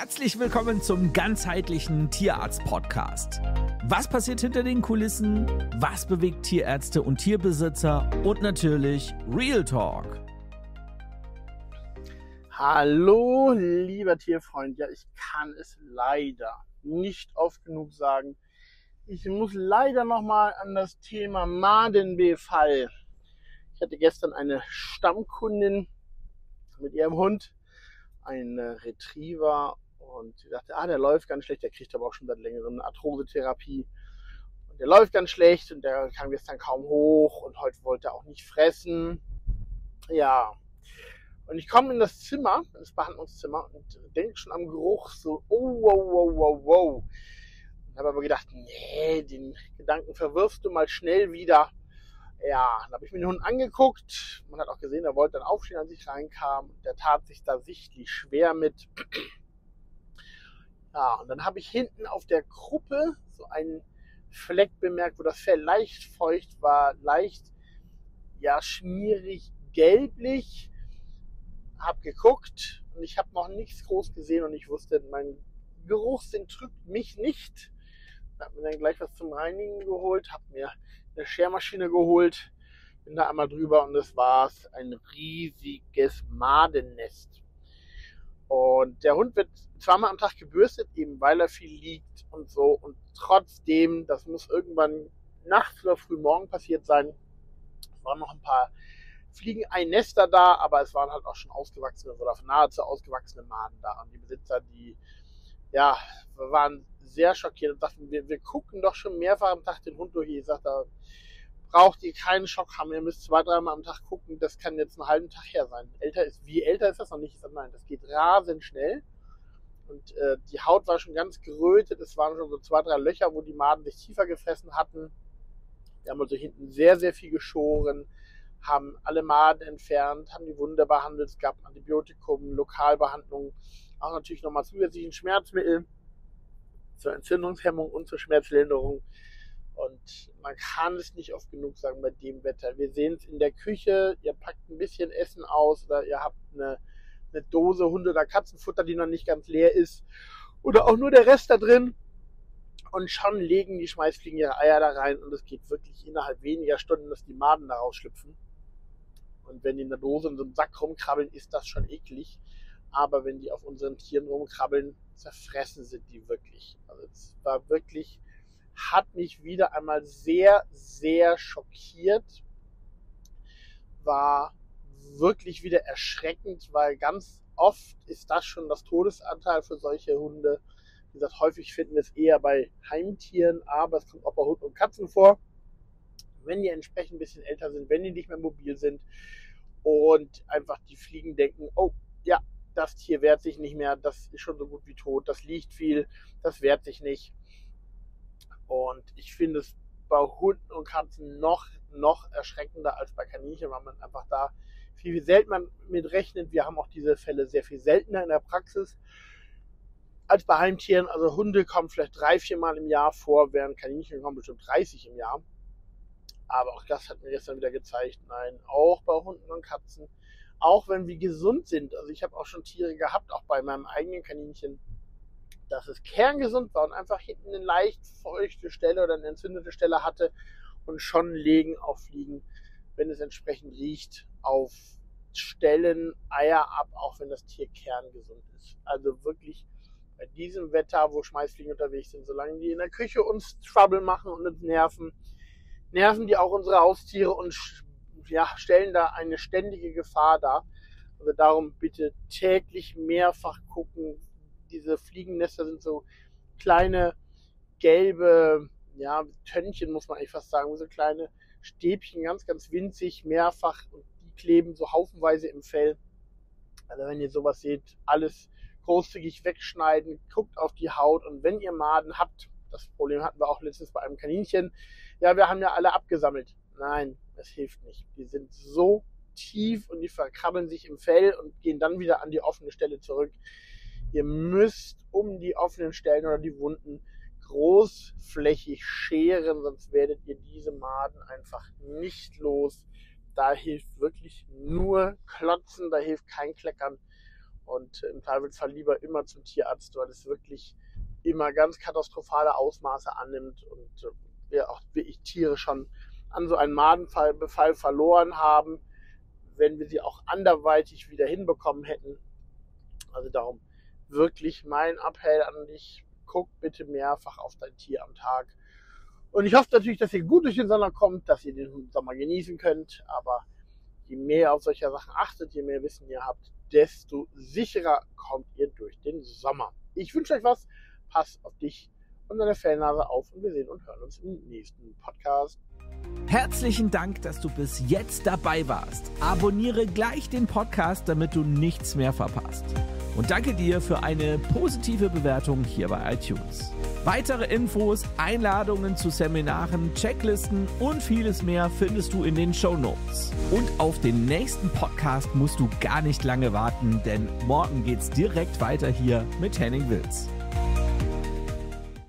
Herzlich willkommen zum ganzheitlichen Tierarzt-Podcast. Was passiert hinter den Kulissen? Was bewegt Tierärzte und Tierbesitzer? Und natürlich Real Talk. Hallo, lieber Tierfreund. Ja, ich kann es leider nicht oft genug sagen. Ich muss leider nochmal an das Thema Madenbefall. Ich hatte gestern eine Stammkundin mit ihrem Hund, ein Retriever, und sie sagte, der läuft ganz schlecht, der kriegt aber auch schon seit längerem eine Arthrosetherapie und der läuft ganz schlecht und der kam gestern kaum hoch und heute wollte er auch nicht fressen. Ja, und ich komme in das Zimmer, in das Behandlungszimmer, und denke schon am Geruch so, oh, wow, wow, wow, wow. Und habe aber gedacht, nee, den Gedanken verwirfst du mal schnell wieder. Ja, dann habe ich mir den Hund angeguckt. Man hat auch gesehen, er wollte dann aufstehen, als ich reinkam. Der tat sich da sichtlich schwer mit. Ja, und dann habe ich hinten auf der Kruppe so einen Fleck bemerkt, wo das Fell leicht feucht war, leicht, ja, schmierig, gelblich. Habe geguckt und ich habe noch nichts groß gesehen und ich wusste, mein Geruchssinn trügt mich nicht. Ich habe mir dann gleich was zum Reinigen geholt, habe mir eine Schermaschine geholt, bin da einmal drüber und das war's. Ein riesiges Madennest. Und der Hund wird zweimal am Tag gebürstet, eben weil er viel liegt und so. Und trotzdem, das muss irgendwann nachts oder früh morgen passiert sein, es waren noch ein paar Fliegeneinnester da, aber es waren halt auch schon ausgewachsene oder nahezu ausgewachsene Maden da. Und die Besitzer, die, ja, waren sehr schockiert und dachten, wir gucken doch schon mehrfach am Tag den Hund durch. Ich sagte, da braucht ihr keinen Schock haben, ihr müsst 2-3 Mal am Tag gucken, das kann jetzt einen halben Tag her sein. Wie älter ist das noch nicht? Ich sag, nein, das geht rasend schnell. Und die Haut war schon ganz gerötet, es waren schon so 2-3 Löcher, wo die Maden sich tiefer gefressen hatten. Wir haben also hinten sehr, sehr viel geschoren, haben alle Maden entfernt, haben die Wunde behandelt, es gab Antibiotikum, Lokalbehandlung, auch natürlich nochmal zusätzlichen Schmerzmittel zur Entzündungshemmung und zur Schmerzlinderung. Und man kann es nicht oft genug sagen bei dem Wetter. Wir sehen es in der Küche, ihr packt ein bisschen Essen aus oder ihr habt eine Dose Hunde- oder Katzenfutter, die noch nicht ganz leer ist oder auch nur der Rest da drin. Und schon legen die Schmeißfliegen ihre Eier da rein und es geht wirklich innerhalb weniger Stunden, dass die Maden da rausschlüpfen. Und wenn die in der Dose in so einem Sack rumkrabbeln, ist das schon eklig. Aber wenn die auf unseren Tieren rumkrabbeln, zerfressen sind die wirklich. Also es war wirklich, hat mich wieder einmal sehr, sehr schockiert. War wirklich wieder erschreckend, weil ganz oft ist das schon das Todesanteil für solche Hunde. Wie gesagt, häufig finden wir es eher bei Heimtieren, aber es kommt auch bei Hunden und Katzen vor. Wenn die entsprechend ein bisschen älter sind, wenn die nicht mehr mobil sind und einfach die Fliegen denken, oh ja, das Tier wehrt sich nicht mehr, das ist schon so gut wie tot, das liegt viel, das wehrt sich nicht. Und ich finde es bei Hunden und Katzen noch erschreckender als bei Kaninchen, weil man einfach da viel seltener mit rechnet. Wir haben auch diese Fälle sehr viel seltener in der Praxis als bei Heimtieren. Also Hunde kommen vielleicht 3-4 Mal im Jahr vor, während Kaninchen kommen bestimmt 30 im Jahr. Aber auch das hat mir gestern wieder gezeigt, nein, auch bei Hunden und Katzen, auch wenn wir gesund sind, also ich habe auch schon Tiere gehabt, auch bei meinem eigenen Kaninchen, dass es kerngesund war und einfach hinten eine leicht feuchte Stelle oder eine entzündete Stelle hatte und schon legen auf Fliegen, wenn es entsprechend riecht, auf Stellen, Eier ab, auch wenn das Tier kerngesund ist. Also wirklich bei diesem Wetter, wo Schmeißfliegen unterwegs sind, solange die in der Küche uns Trouble machen und uns nerven die auch unsere Haustiere und stellen da eine ständige Gefahr dar. Also darum bitte täglich mehrfach gucken. Diese Fliegennester sind so kleine gelbe, ja, Tönnchen muss man eigentlich fast sagen, so kleine Stäbchen, ganz, ganz winzig, mehrfach, und die kleben so haufenweise im Fell. Also wenn ihr sowas seht, alles großzügig wegschneiden, guckt auf die Haut, und wenn ihr Maden habt, das Problem hatten wir auch letztens bei einem Kaninchen, ja, wir haben ja alle abgesammelt. Nein, das hilft nicht. Die sind so tief und die verkrabbeln sich im Fell und gehen dann wieder an die offene Stelle zurück. Ihr müsst um die offenen Stellen oder die Wunden großflächig scheren, sonst werdet ihr diese Maden einfach nicht los. Da hilft wirklich nur Klotzen, da hilft kein Kleckern. Und im Zweifelsfall lieber immer zum Tierarzt, weil es wirklich immer ganz katastrophale Ausmaße annimmt und wir auch wirklich Tiere schon an so einen Madenbefall verloren haben, wenn wir sie auch anderweitig wieder hinbekommen hätten. Also darum wirklich mein Appell an dich, guck bitte mehrfach auf dein Tier am Tag. Und ich hoffe natürlich, dass ihr gut durch den Sommer kommt, dass ihr den Sommer genießen könnt, aber je mehr auf solche Sachen achtet, je mehr Wissen ihr habt, desto sicherer kommt ihr durch den Sommer. Ich wünsche euch was, passt auf dich und deine Fellnase auf und wir sehen und hören uns im nächsten Podcast. Herzlichen Dank, dass du bis jetzt dabei warst. Abonniere gleich den Podcast, damit du nichts mehr verpasst. Und danke dir für eine positive Bewertung hier bei iTunes. Weitere Infos, Einladungen zu Seminaren, Checklisten und vieles mehr findest du in den Shownotes. Und auf den nächsten Podcast musst du gar nicht lange warten, denn morgen geht's direkt weiter hier mit Henning Wilts.